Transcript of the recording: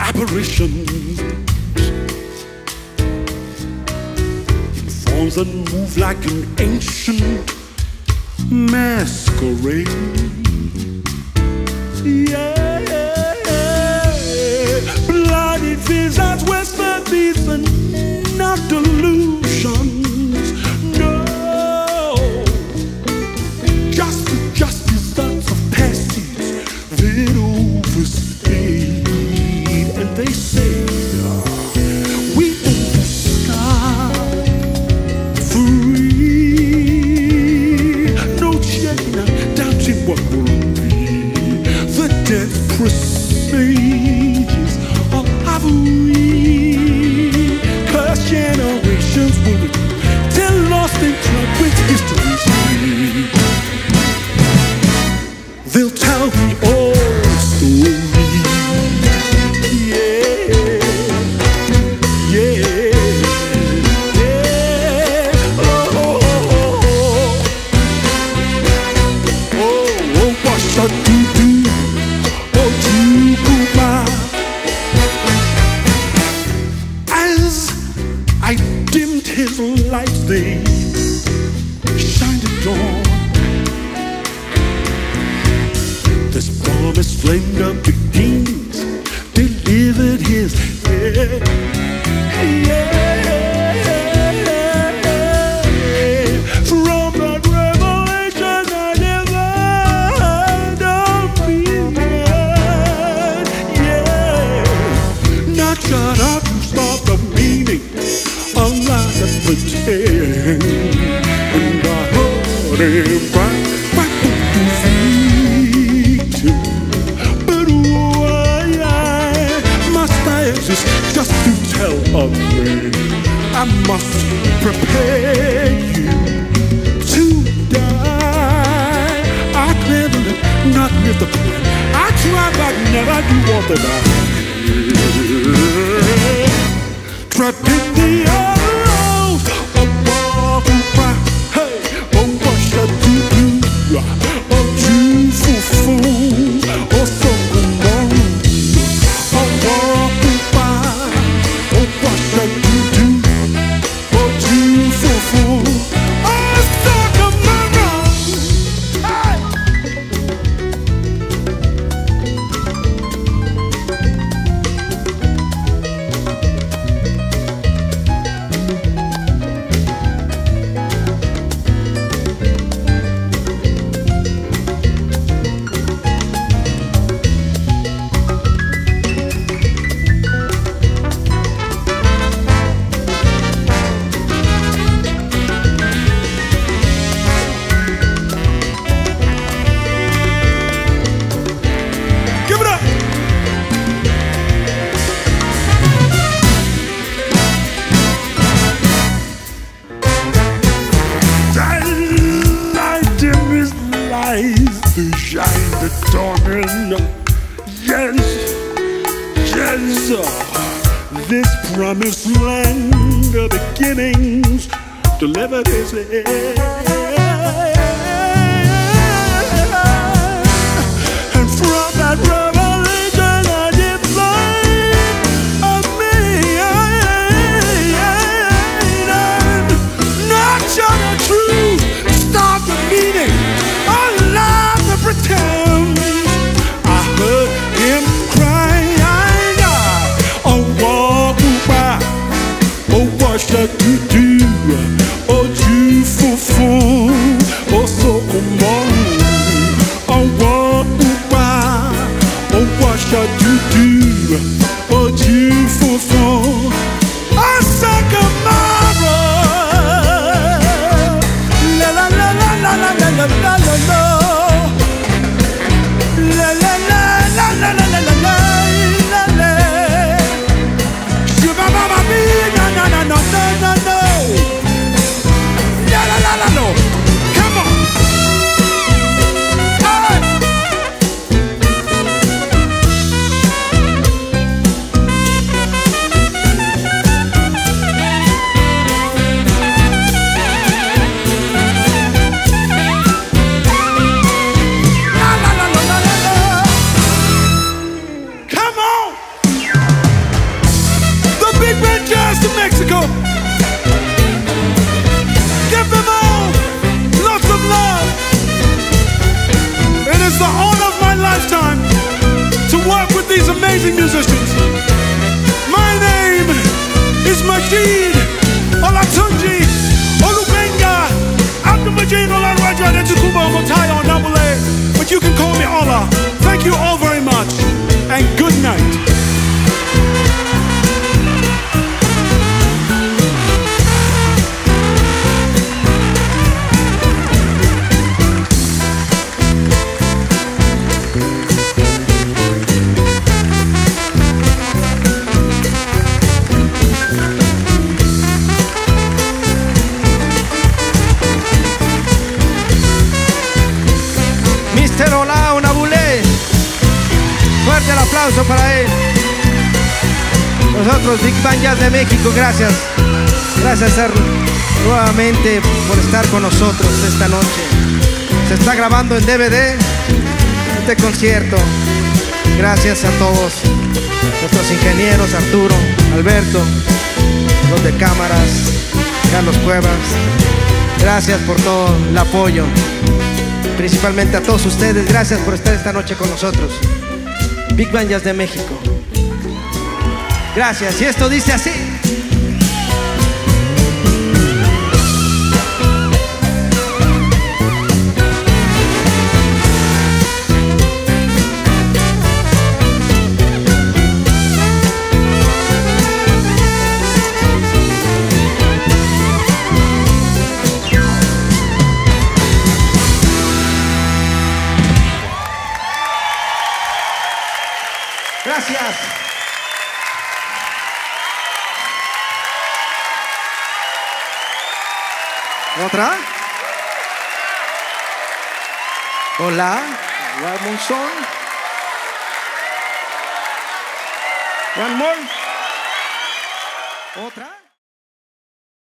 apparitions in forms that move like an ancient masquerade. Yeah, yeah, yeah. Blinded visions, whispered these are not delusions. No, just these thoughts of passes that overstayed, and they say we in the sky free, no checking, not doubting what will be. The death presages of ivory, cursed generations will return till lost in trump with history's free. They'll tell me all stories. They shined at dawn. This promised flame now begins, delivered his head. Yeah. From that revelation I never understood. Yeah. Not shut up to stop the meaning of life that pretends. And I heard him cry, to speak to. But why must I exist just to tell a friend? I must prepare you to die. I never live, not live the plan. I try but never do want to die. Try to pick the other. This promised land of beginnings delivered his head. And from that revelation I divine of me, and not sure the truth start the meaning of life that pretends. I heard him cry, what shall you do? Oh, tu fous fou, oh, so comment? Oh, what ou pas? Oh, what shall you do? Oh, tu fous fou, oh, so comment? La la la la la la la la la la la. La la la la la la la la la. No, no, no, no, no. Thank you all very much, and good night. El aplauso para él. Nosotros, Big Bang Jazz de México, gracias. Gracias nuevamente por estar con nosotros esta noche. Se está grabando en DVD este concierto. Gracias a todos nuestros ingenieros, Arturo, Alberto, los de cámaras, Carlos Cuevas. Gracias por todo el apoyo. Principalmente a todos ustedes, gracias por estar esta noche con nosotros. Big Bang Jazz de México. Gracias, y esto dice así. Gracias. ¿Otra? Hola. One more. ¿Otra?